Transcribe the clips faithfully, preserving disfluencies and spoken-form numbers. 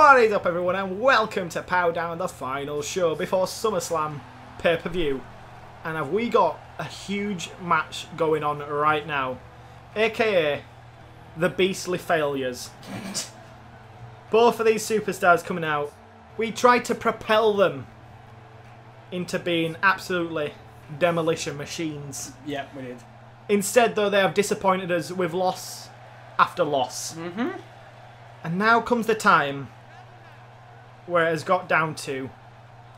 What is up, everyone, and welcome to Pow Down, the final show before SummerSlam pay-per-view. And have we got a huge match going on right now, aka the Beastly Failures. Both of these superstars coming out, we tried to propel them into being absolutely demolition machines. Yeah, we did. Instead, though, they have disappointed us with loss after loss. Mm-hmm. And now comes the time where it has got down to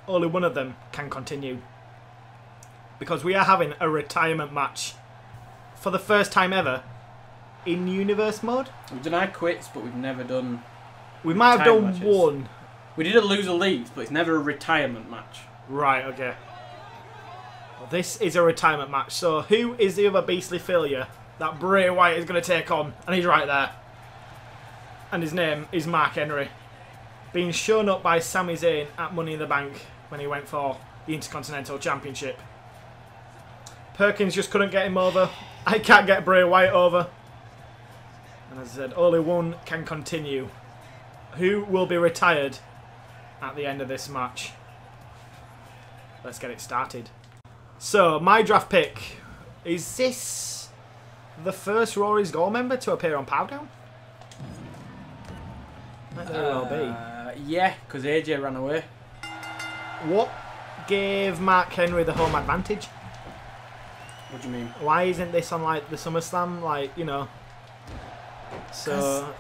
only one of them can continue. Because we are having a retirement match for the first time ever in Universe Mode. We've done our quits, but we've never done... We might have done matches. One. We did a loser leaves, but it's never a retirement match. Right, okay. Well, this is a retirement match. So who is the other beastly failure that Bray Wyatt is going to take on? And he's right there. And his name is Mark Henry, being shown up by Sami Zayn at Money in the Bank when he went for the Intercontinental Championship. Perkins just couldn't get him over. I can't get Bray Wyatt over. And as I said, only one can continue. Who will be retired at the end of this match? Let's get it started. So, my draft pick. Is this the first Rory's Goal member to appear on Powdown? Might very well be. Yeah, because A J ran away. What gave Mark Henry the home advantage? What do you mean? Why isn't this on like the SummerSlam? Like, you know. So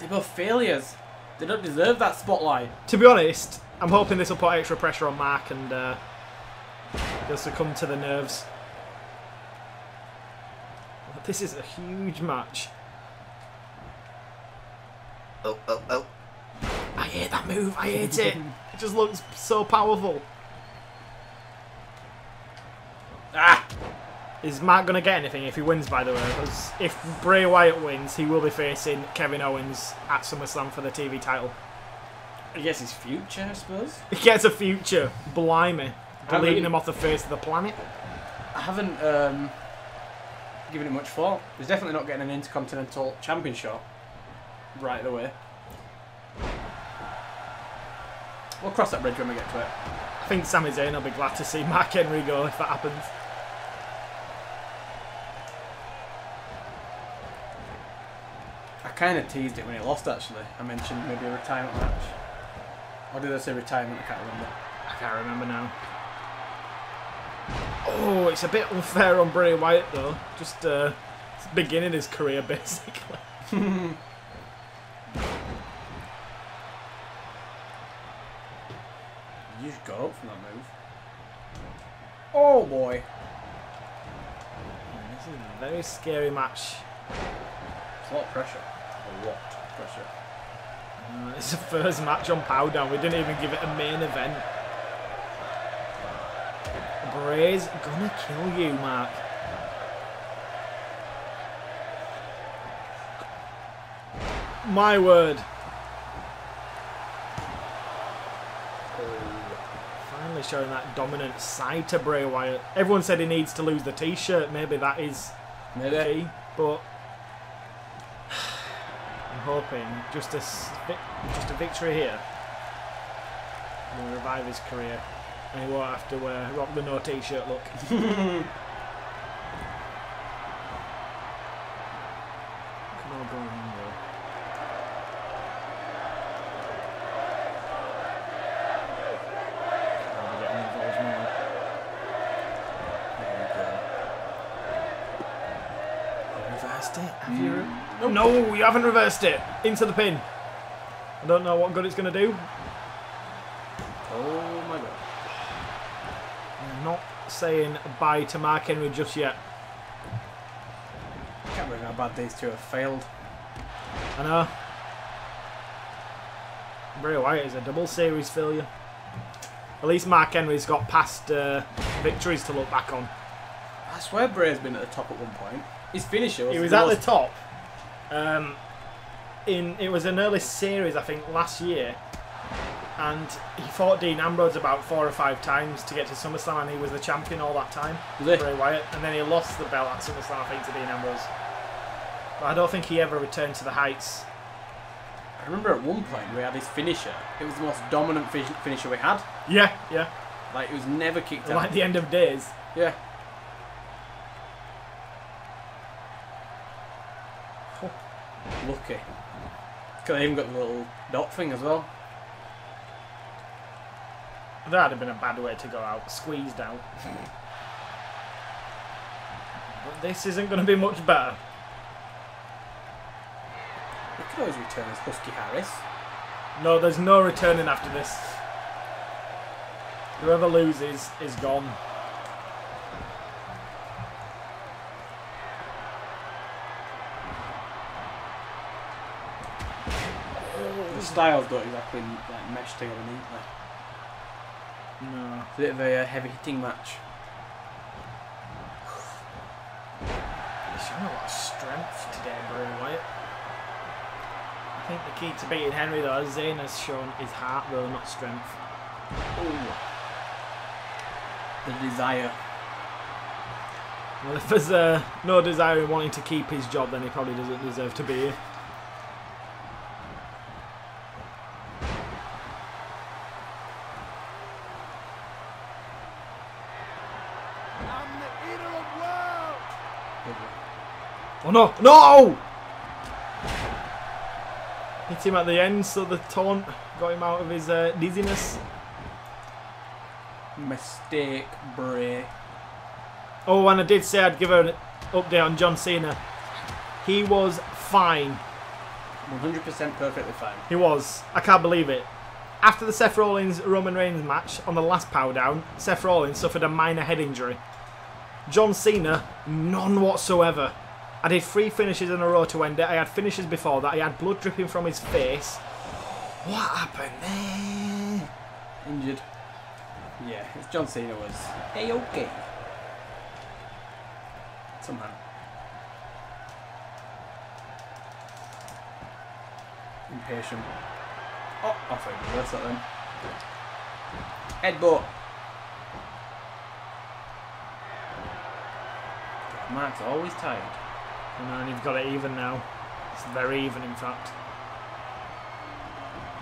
they're both failures. They don't deserve that spotlight. To be honest, I'm hoping this will put extra pressure on Mark and uh, he'll succumb to the nerves. But this is a huge match. Oh, oh, oh. I hate that move. I hate it. It just looks so powerful. Ah! Is Mark going to get anything if he wins, by the way? Because if Bray Wyatt wins, he will be facing Kevin Owens at SummerSlam for the T V title. I guess his future, I suppose. He gets a future. Blimey. Deleting him off the face of the planet. I haven't um, given it much thought. He's definitely not getting an Intercontinental Championship right away. We'll cross that bridge when we get to it. I think Sami Zayn will be glad to see Mark Henry go if that happens. I kind of teased it when he lost, actually. I mentioned maybe a retirement match. Or did I say retirement? I can't remember. I can't remember now. Oh, it's a bit unfair on Bray Wyatt, though. Just uh, beginning his career, basically. You just got up from that move. Oh boy. Yeah, this is a very scary match. It's a lot of pressure. A lot of pressure. Uh, it's the first match on Powdown. We didn't even give it a main event. Bray's gonna kill you, Mark. My word. Showing that dominant side to Bray Wyatt. Everyone said he needs to lose the t-shirt. Maybe that is maybe key, but I'm hoping just a just a victory here will revive his career, and he won't have to wear rock the no t-shirt look. Come on, Bray. No, you haven't reversed it. Into the pin. I don't know what good it's going to do. Oh my god. I'm not saying bye to Mark Henry just yet. I can't believe how bad these two have failed. I know. Bray Wyatt is a double series failure. At least Mark Henry's got past uh, victories to look back on. I swear Bray's been at the top at one point. His finisher was He was the at most... the top. Um, in it was an early series, I think, last year, and he fought Dean Ambrose about four or five times to get to SummerSlam, and he was the champion all that time, really? Bray Wyatt, and then he lost the belt at SummerSlam, I think, to Dean Ambrose. But I don't think he ever returned to the heights. I I remember at one point we had this finisher. It was the most dominant fin finisher we had. Yeah, yeah. Like, it was never kicked out. Like the End of Days. Yeah. Oh, lucky. Because they even got the little dot thing as well. That would have been a bad way to go out. Squeezed out. But this isn't going to be much better. Look at those returns, Husky Harris. No, there's no returning after this. Whoever loses is gone. The styles don't exactly like mesh together neatly. No. It's a bit of a heavy hitting match. He's showing a lot of strength today, Bray Wyatt. I think the key to beating Henry though, as Zayn has shown, is heart though, not strength. Ooh. The desire. Well, if there's uh, no desire in wanting to keep his job, then he probably doesn't deserve to be here. Oh no! No! Hit him at the end, so the taunt got him out of his uh, dizziness. Mistake, Bray. Oh, and I did say I'd give her an update on John Cena. He was fine. one hundred percent perfectly fine. He was. I can't believe it. After the Seth Rollins Roman Reigns match on the last Pow Down, Seth Rollins suffered a minor head injury. John Cena, none whatsoever. I did three finishes in a row to end it. I had finishes before that. I had blood dripping from his face. What happened there? Injured. Yeah, it's John Cena was A-okay. Somehow. Impatient. Oh, I think that's that then. Headbutt. Mark's always tired. And then you've got it even now. It's very even, in fact.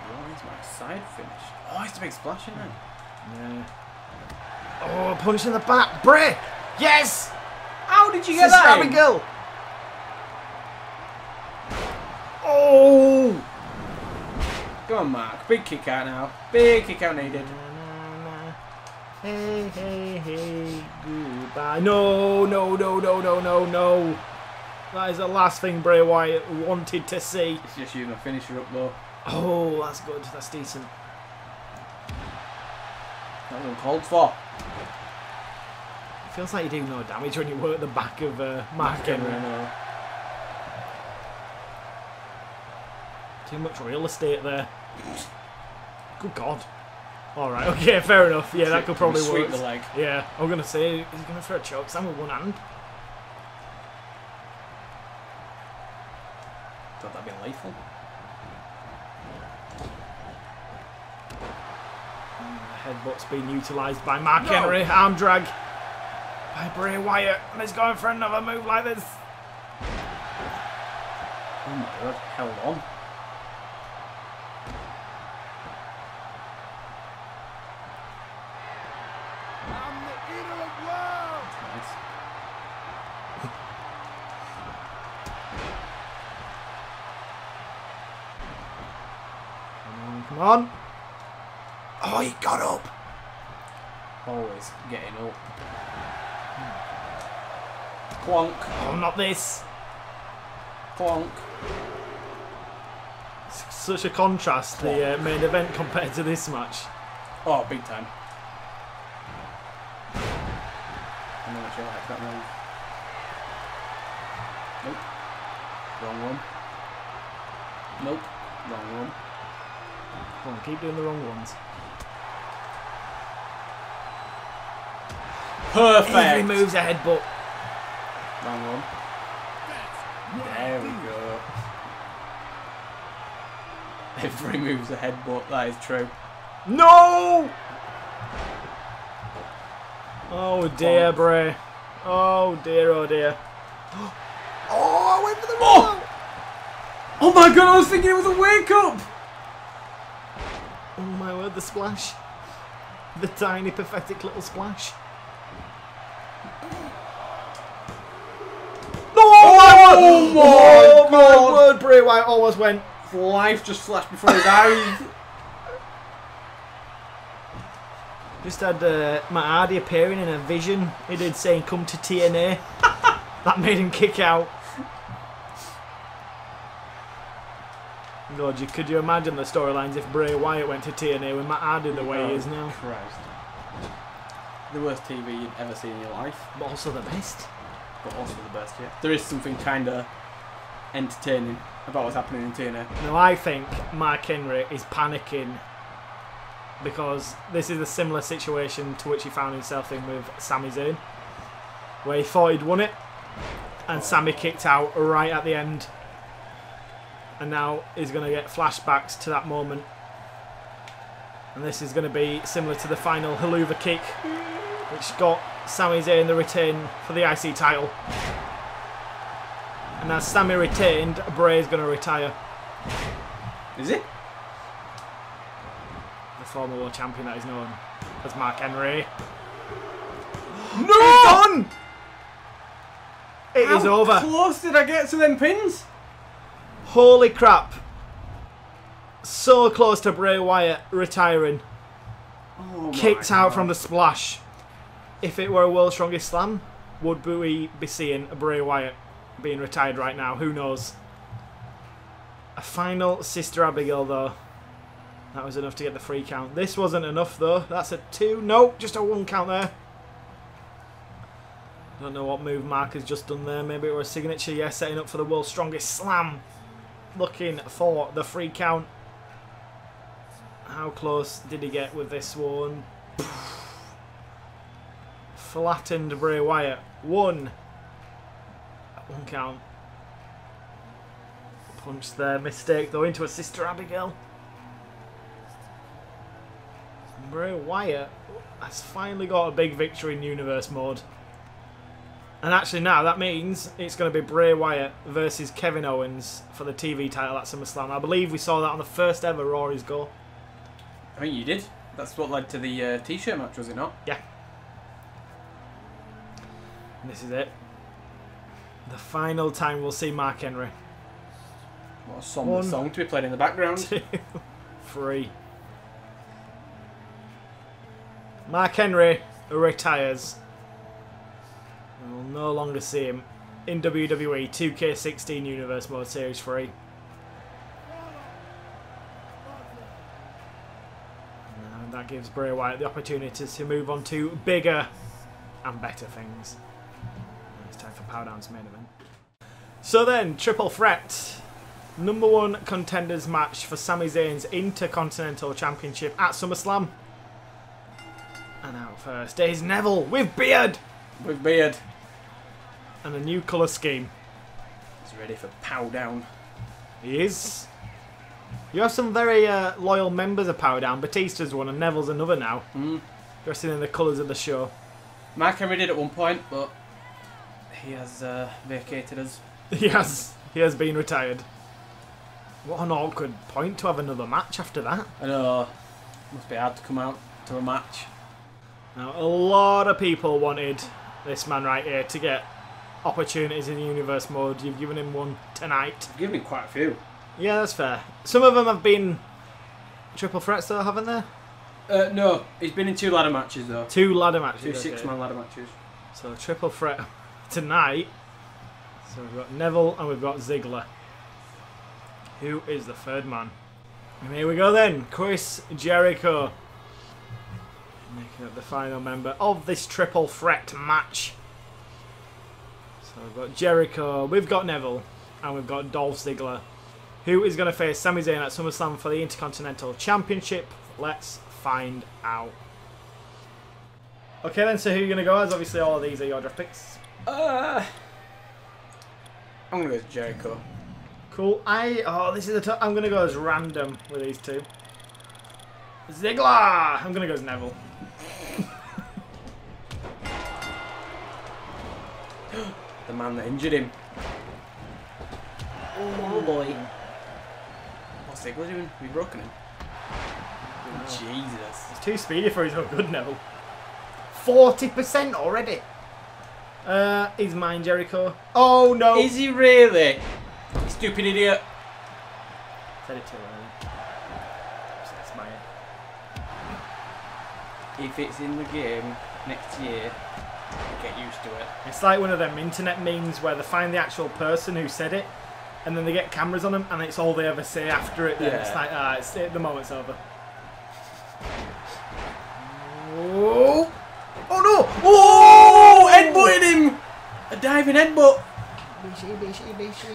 Why is my side finished? Oh, it's a big splash in there. Yeah. Oh, punch in the back. Bray! Yes! How did you get Sister that? Sister Abigail! Oh! Go on, Mark. Big kick out now. Big kick out needed. Hey, hey, hey, goodbye. No, no, no, no, no, no, no. That is the last thing Bray Wyatt wanted to see. It's just you and a finisher up though. Oh, that's good. That's decent. That was uncalled for. It feels like you do no damage when you work the back of uh, Mark Henry. No. Too much real estate there. Good God. All right. Okay. Fair enough. Yeah, that could probably sweep work. The leg. Yeah. I'm gonna say he's gonna throw a choke slam with one hand. Thought that'd be lethal. And the headbutt's being utilised by Mark no. Henry. Arm drag by Bray Wyatt, and he's going for another move like this. Oh my God! Held on. On. Oh, he got up. Always getting up. Hmm. Quonk. Oh, not this. Quonk. It's such a contrast, Quonk. The uh, main event compared to this match. Oh, big time. I'm not sure I like that move. Nope. Wrong one. Nope. Wrong one. Come on, keep doing the wrong ones. Perfect! Every move's a headbutt. Wrong one. There we go. Every move's a headbutt, that is true. No! Oh dear, Bray. Oh dear, oh dear. Oh, I went for the roll! Oh my god, I was thinking it was a wake up! Oh my word, the splash. The tiny, pathetic little splash. No! Oh my, oh my, oh my god. word, Bray Wyatt almost went. Life just flashed before his eyes. Just had uh, Matt Hardy appearing in a vision. He did saying, "Come to T N A." That made him kick out. God, you, could you imagine the storylines if Bray Wyatt went to T N A with Matt Hardy the way oh, he is now? Christ. The worst T V you've ever seen in your life. But also the best. But also the best, yeah. There is something kind of entertaining about what's happening in T N A. No, I think Mark Henry is panicking because this is a similar situation to which he found himself in with Sami Zayn, where he thought he'd won it and oh. Sami kicked out right at the end. And now he's going to get flashbacks to that moment. And this is going to be similar to the final Helluva kick, which got Sami Zayn the retain for the I C title. And as Sami retained, Bray's going to retire. Is it? The former world champion that is known as Mark Henry. No! It's done! It How is over. How close did I get to them pins? Holy crap. So close to Bray Wyatt retiring. Oh Kicked out God. from the splash. If it were a World's Strongest Slam, would we be seeing Bray Wyatt being retired right now? Who knows? A final Sister Abigail, though. That was enough to get the free count. This wasn't enough, though. That's a two. Nope, just a one count there. I don't know what move Mark has just done there. Maybe it were a signature. Yeah, setting up for the World's Strongest Slam. Looking for the free count. How close did he get with this one? Flattened Bray Wyatt. One. One count. Punch there. Mistake though into a Sister Abigail. Bray Wyatt has finally got a big victory in Universe Mode. And actually now that means it's going to be Bray Wyatt versus Kevin Owens for the T V title at SummerSlam. I believe we saw that on the first ever Rory's Goal. I think you did. That's what led to the uh, T-shirt match, was it not? Yeah. And this is it. The final time we'll see Mark Henry. What a somber One, song to be played in the background. Two, three. Mark Henry retires. We'll no longer see him in W W E two K sixteen Universe Mode Series three. And that gives Bray Wyatt the opportunity to move on to bigger and better things. It's time for Pow Down's main event. So then, Triple Threat. Number one contenders match for Sami Zayn's Intercontinental Championship at SummerSlam. And out first is Neville with beard. With beard. And a new colour scheme. He's ready for Pow Down. He is. You have some very uh, loyal members of Pow Down. Batista's one and Neville's another now. Mm. Dressing in the colours of the show. Mark Henry did at one point, but he has uh, vacated us. He has. He has been retired. What an awkward point to have another match after that. I know. Must be hard to come out to a match. Now, a lot of people wanted this man right here to get opportunities in Universe Mode. You've given him one tonight. You've given him quite a few. Yeah, that's fair. Some of them have been triple threats though, haven't they? Uh, no, he's been in two ladder matches though. Two ladder matches. Two six-man ladder matches. So triple threat tonight. So we've got Neville and we've got Ziggler. Who is the third man? And here we go then, Chris Jericho. Making up the final member of this triple threat match. So we've got Jericho, we've got Neville, and we've got Dolph Ziggler, who is going to face Sami Zayn at SummerSlam for the Intercontinental Championship. Let's find out. Okay then, so who are you going to go as? Obviously all of these are your draft picks. Uh, I'm going to go as Jericho. Cool. I oh this is a tough. I'm going to go as random with these two. Ziggler! I'm going to go as Neville. The man that injured him. Oh boy. Ziggler doing? We're rocking him. Oh, Jesus. He's too speedy for his own good, Neville. forty percent already. Uh, he's mine, Jericho. Oh, no. Is he really? Stupid idiot. Said it too early. That's mine. If it's in the game next year, get used to it. It's like one of them internet memes where they find the actual person who said it, and then they get cameras on them, and it's all they ever say after it. Then yeah. It's like, ah, it's, it, the moment's over. Oh. Oh no! Oh! Headbutted him! A diving headbutt! B C, B C, B C.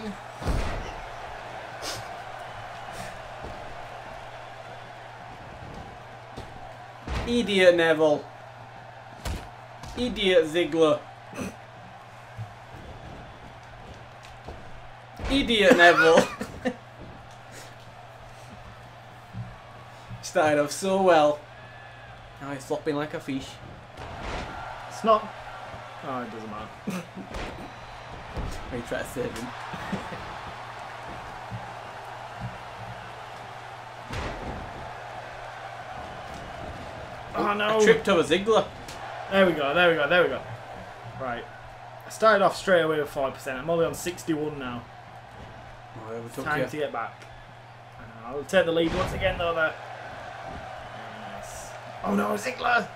Idiot Neville. Idiot Ziggler. Idiot Neville. Started off so well. Now he's flopping like a fish. It's not. Oh, it doesn't matter. He tried to save him. Oh no! I tripped over Ziggler. There we go. There we go. There we go. Right. I started off straight away with five percent. I'm only on sixty-one now. Oh, yeah, it's time you. to get back. I know. I'll take the lead once again, though. There. Oh no, Ziggler!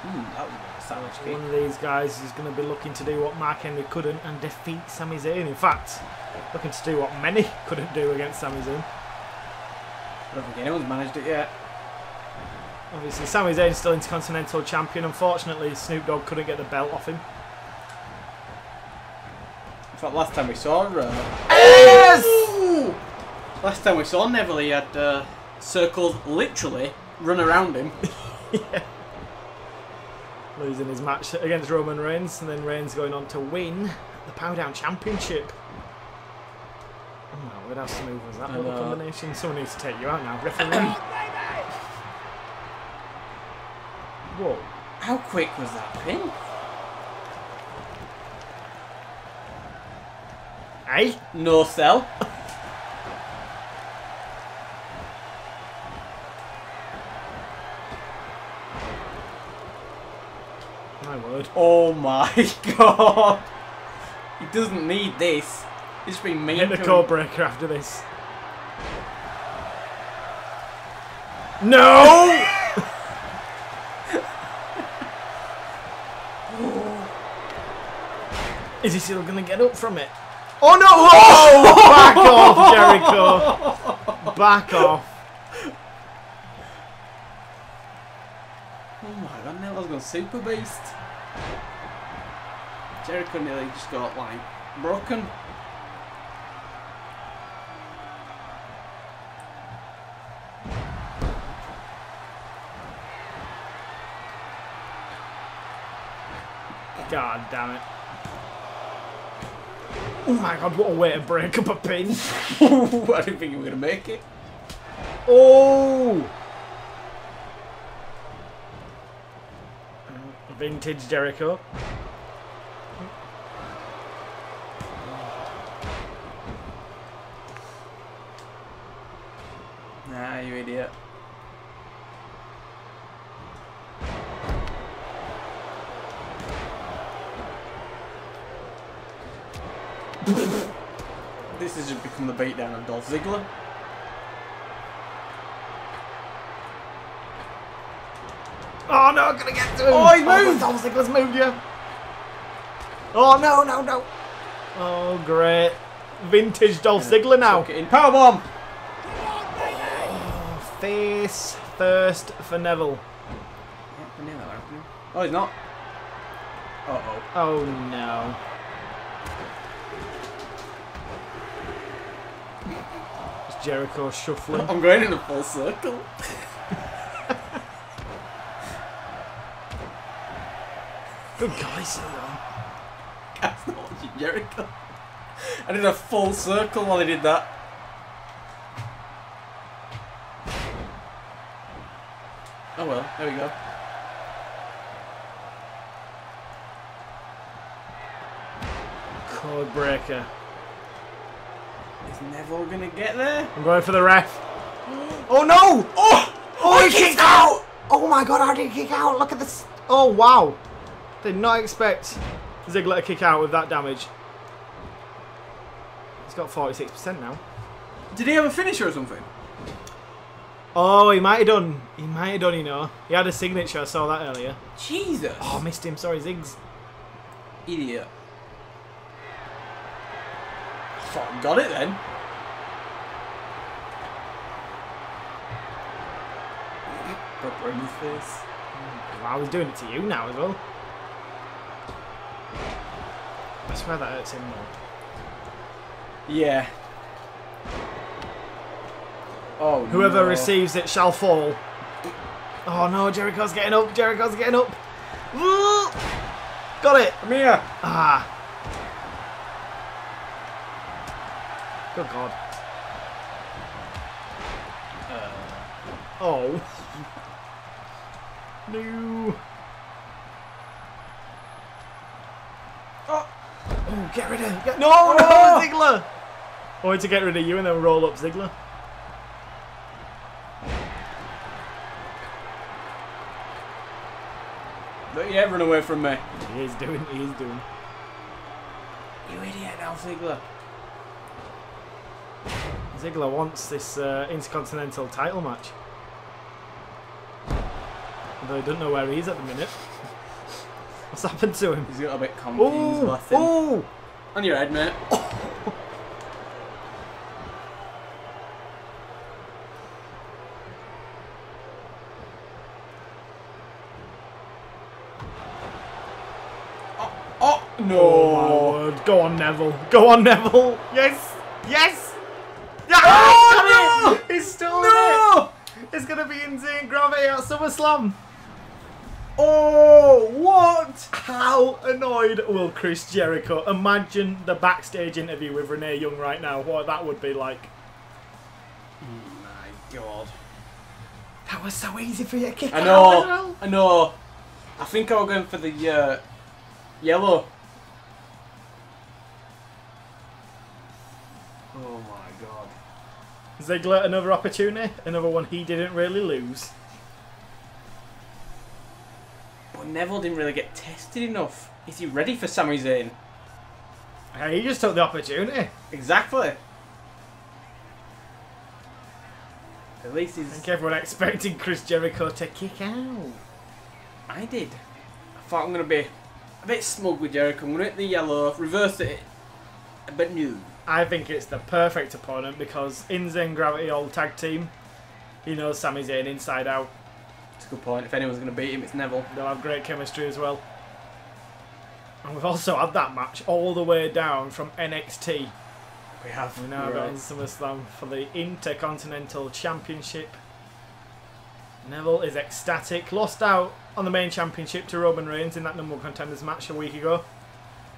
Mm, that was a sandwich kick. One of these guys is going to be looking to do what Mark Henry couldn't and defeat Sami Zayn. In fact, looking to do what many couldn't do against Sami Zayn. I don't think anyone's managed it yet. Obviously, Sami Zayn's still Intercontinental Champion. Unfortunately, Snoop Dogg couldn't get the belt off him. Last time we saw uh, yes! Last time we saw Neville, he had uh, circles literally run around him. Yeah. Losing his match against Roman Reigns, and then Reigns going on to win the Pow Down Championship. Oh no, we'd have some move was that uh, little combination. Someone needs to take you out now, referee. Whoa! How quick was that pin? Hey? No sell. My word. Oh my god. He doesn't need this. It's been mean. Get the Codebreaker after this. No! Is he still gonna get up from it? Oh no! Oh, back off, Jericho! Back off! Oh my god, Neville's gone super beast. Jericho nearly just got like broken. God damn it! Oh my god, what a way to break up a pin. I didn't think you were going to make it. Oh! Vintage Jericho. Nah, you idiot. This has just become the beatdown of Dolph Ziggler. Oh no, I'm gonna get to him! Oh, he's moved! Oh, Dolph Ziggler's moved you! Oh no, no, no! Oh, great. Vintage Dolph Ziggler now! Powerbomb! Oh, face first for Neville. Oh, he's not. Uh oh. Oh no. Jericho shuffling. I'm going in a full circle. Good guy, so long. That's not watching Jericho. I did a full circle while I did that. Oh well, there we go. Codebreaker. Is Neville going to get there? I'm going for the ref. Oh no! Oh! Oh, he kicked out! Oh my god, how did he kick out? Look at this. Oh wow. Did not expect Ziggler to kick out with that damage. He's got forty-six percent now. Did he have a finisher or something? Oh, he might have done. He might have done, you know. He had a signature, I saw that earlier. Jesus! Oh, I missed him. Sorry, Ziggs. Idiot. I thought I got it then. This. Well, I was doing it to you now as well. I swear that hurts him more. Yeah. Oh, Whoever no. receives it shall fall. Oh no, Jericho's getting up. Jericho's getting up. Ooh. Got it. Come here. Ah. Good God. Uh. Oh. No. Oh. Oh, get rid of get, No, oh, no, Ziggler. I wanted to get rid of you and then roll up Ziggler. Don't you ever run away from me. He is doing, he is doing. You idiot now, Ziggler. Ziggler wants this uh, Intercontinental title match. Although I don't know where he is at the minute. What's happened to him? He's got a bit confused. Ooh, ooh. On your head, mate. Oh, oh no! Oh, my word. Go on, Neville. Go on, Neville. Yes, yes. Oh, no! He's still no! in it. It's gonna be Insane Gravity at SummerSlam. Oh, what? How annoyed will Chris Jericho? Imagine the backstage interview with Renee Young right now. What that would be like. Oh my god. That was so easy for you to kick I know, out. I know. I think I was going for the uh, yellow. Oh my god. Ziggler, another opportunity. Another one he didn't really lose. Neville didn't really get tested enough. Is he ready for Sami Zayn? Hey, he just took the opportunity. Exactly. At least he's... I think everyone expected Chris Jericho to kick out. I did. I thought I'm going to be a bit smug with Jericho. I'm going to hit the yellow, reverse it, but no. I think it's the perfect opponent because in Zen Gravity old tag team, he knows Sami Zayn inside out. Good point. If anyone's going to beat him, it's Neville. They'll have great chemistry as well. And we've also had that match all the way down from N X T. We have. We're now going to SummerSlam for the Intercontinental Championship. Neville is ecstatic. Lost out on the main championship to Roman Reigns in that number one contenders match a week ago.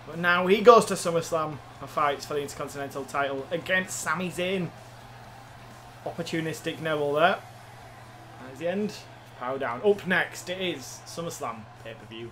But now he goes to SummerSlam and fights for the Intercontinental title against Sami Zayn. Opportunistic Neville there. That's the end. Pow Down. Up next, it is SummerSlam pay-per-view.